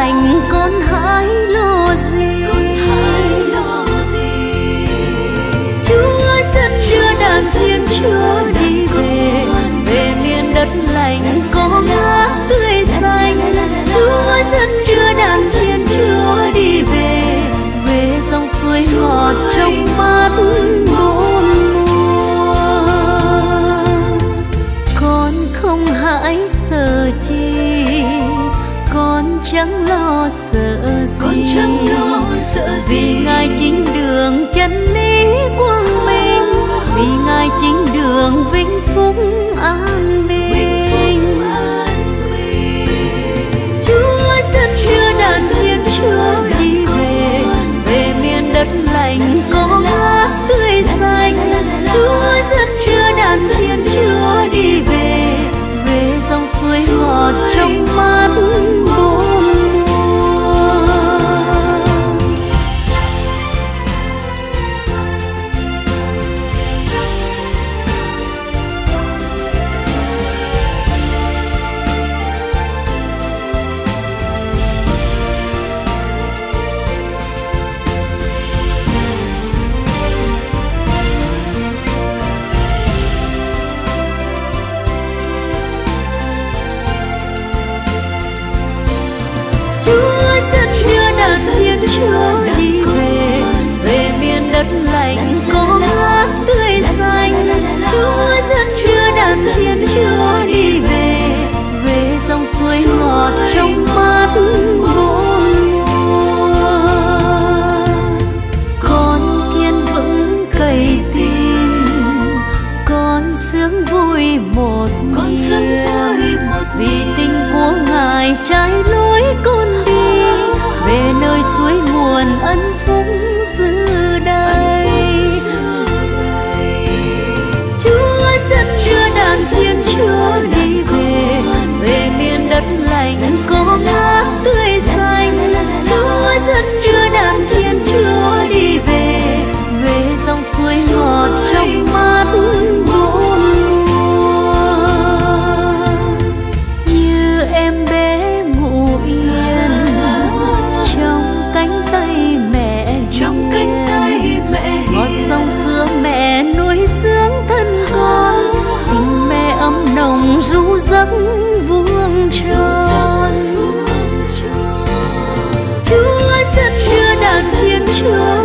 thành con hái lo gì, Chúa dẫn đưa đàn chiên Chúa đi về về miền đất lành có mát tươi xanh. Chúa dẫn đưa đàn chiên Chúa đi về về dòng suối ngọt trong mát bốn mùa. Con không hãi sợ chi, con chẳng lo sợ gì, vì Ngài chính đường chân lý quang minh, vì Ngài chính đường vĩnh phúc an bình. Chúa dẫn đưa đàn chiên Chúa đi về về miền đất lành có mát tươi xanh. Chúa dẫn đưa đàn chiên Chúa đi về về dòng suối ngọt trong mát bốn Chúa đi về về miền đất lành có mát tươi xanh. Chúa dẫn đưa đàn chiên Chúa đi về về dòng suối ngọt trong mát bốn mùa. Con kiên vững cậy tin, con sướng vui một niềm, vì tình của Ngài trái lối con đi về nơi suối nguồn ân phúc dư đầy. Chúa dẫn đưa đàn chiên Chúa đi về về miền đất lành có mát tươi xanh. Chúa dẫn đưa đàn chiên Chúa đi về về dòng suối ngọt trong mát bốn mùa. Như em bé ngủ yên trong cánh tay mẹ, ngọt dòng sữa mẹ nuôi dưỡng thân con, tình mẹ ấm nồng ru giấc vuông tròn. Chúa dẫn đưa đàn chiên Chúa